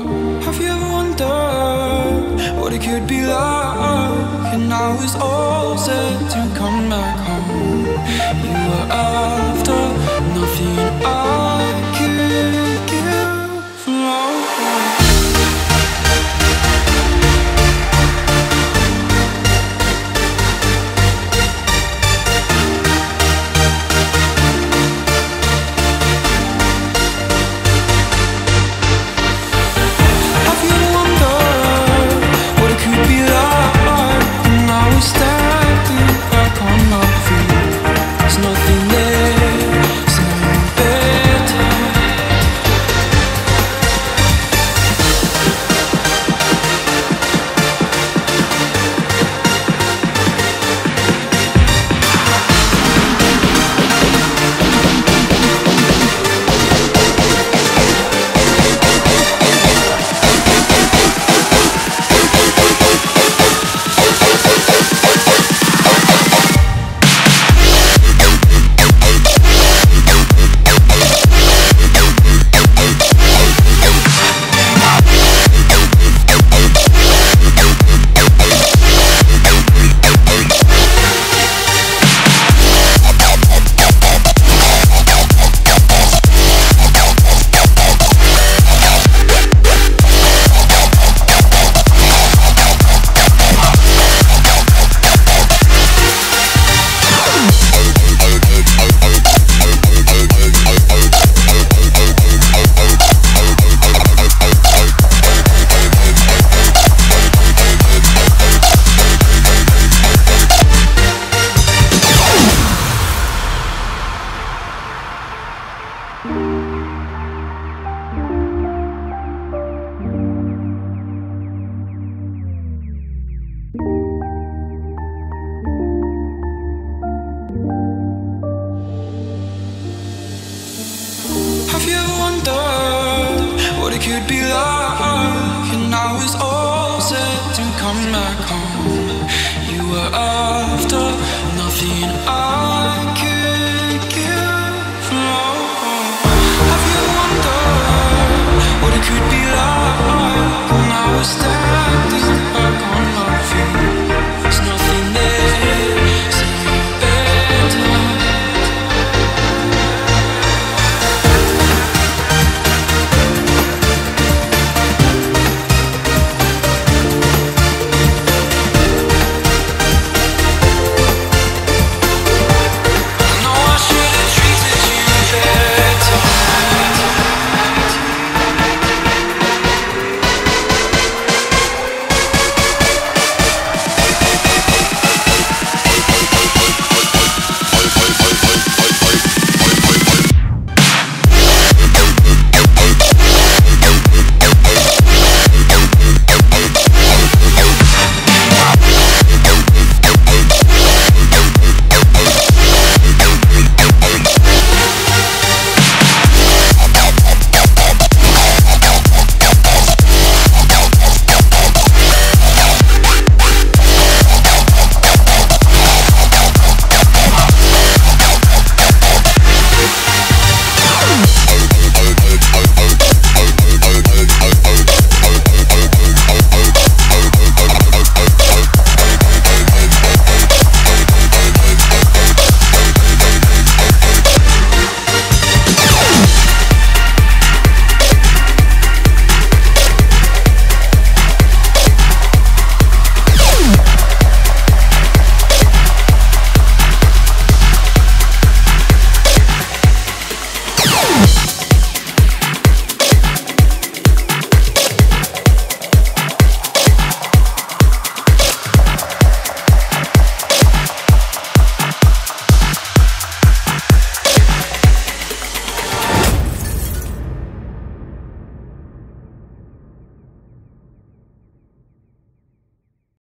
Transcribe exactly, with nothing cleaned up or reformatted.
Have you ever wondered what it could be like? And now it's all set to come back home. You were after nothing I could give love. Have you ever wondered what it could be like? And now it's all set to come back home. You were after nothing I